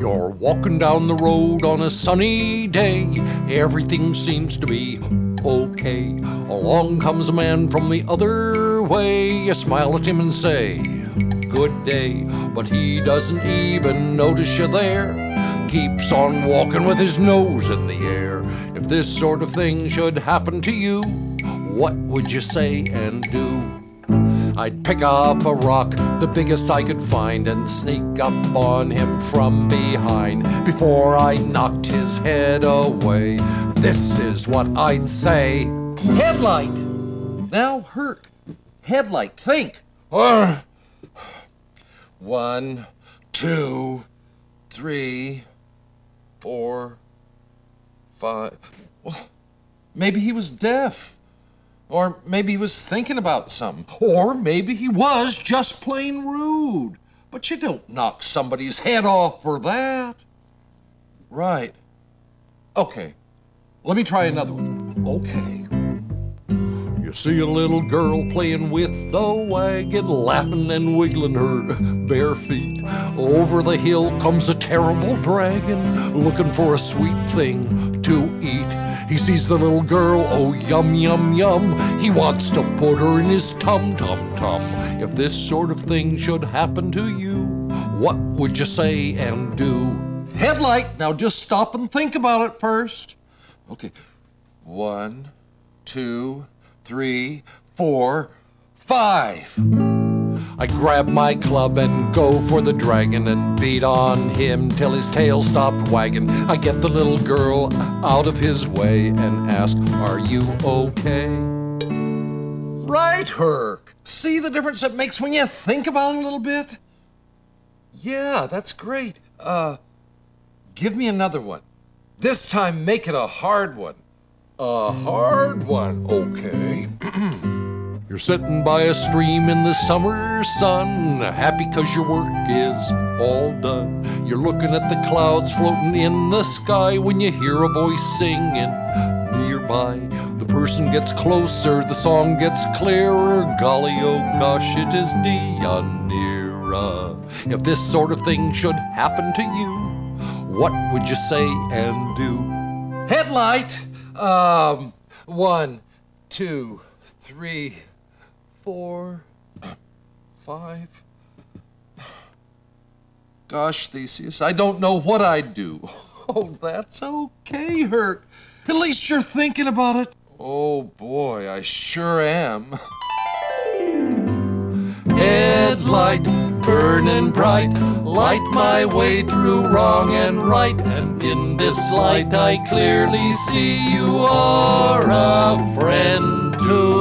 You're walking down the road on a sunny day. Everything seems to be okay. Along comes a man from the other way. You smile at him and say, good day. But he doesn't even notice you there. Keeps on walking with his nose in the air. If this sort of thing should happen to you, what would you say and do? I'd pick up a rock, the biggest I could find, and sneak up on him from behind before I knocked his head away. This is what I'd say. Headlight! Now, Herc, headlight, think! 1, 2, 3, 4, 5... Well, maybe he was deaf. Or maybe he was thinking about something. Or maybe he was just plain rude. But you don't knock somebody's head off for that. Right. Okay. Let me try another one. Okay. You see a little girl playing with the wagon, laughing and wiggling her bare feet. Over the hill comes a terrible dragon, looking for a sweet thing to eat. He sees the little girl, oh yum, yum, yum. He wants to put her in his tum, tum, tum. If this sort of thing should happen to you, what would you say and do? Headlight, now just stop and think about it first. Okay, 1, 2, 3, 4, 5. I grab my club and go for the dragon and beat on him till his tail stopped wagging. I get the little girl out of his way and ask, are you okay? Right, Herc. See the difference it makes when you think about it a little bit? Yeah, that's great. Give me another one. This time, make it a hard one. A hard one, okay. You're sitting by a stream in the summer sun, happy because your work is all done. You're looking at the clouds floating in the sky when you hear a voice singing nearby. The person gets closer, the song gets clearer. Golly, oh gosh, it is Dionne. If this sort of thing should happen to you, what would you say and do? Headlight! 1, 2, 3... 4, 5. Gosh, Theseus, I don't know what I'd do. Oh, that's okay, Herc. At least you're thinking about it. Oh, boy, I sure am. Headlight, burning bright, light my way through wrong and right, and in this light I clearly see you are a friend to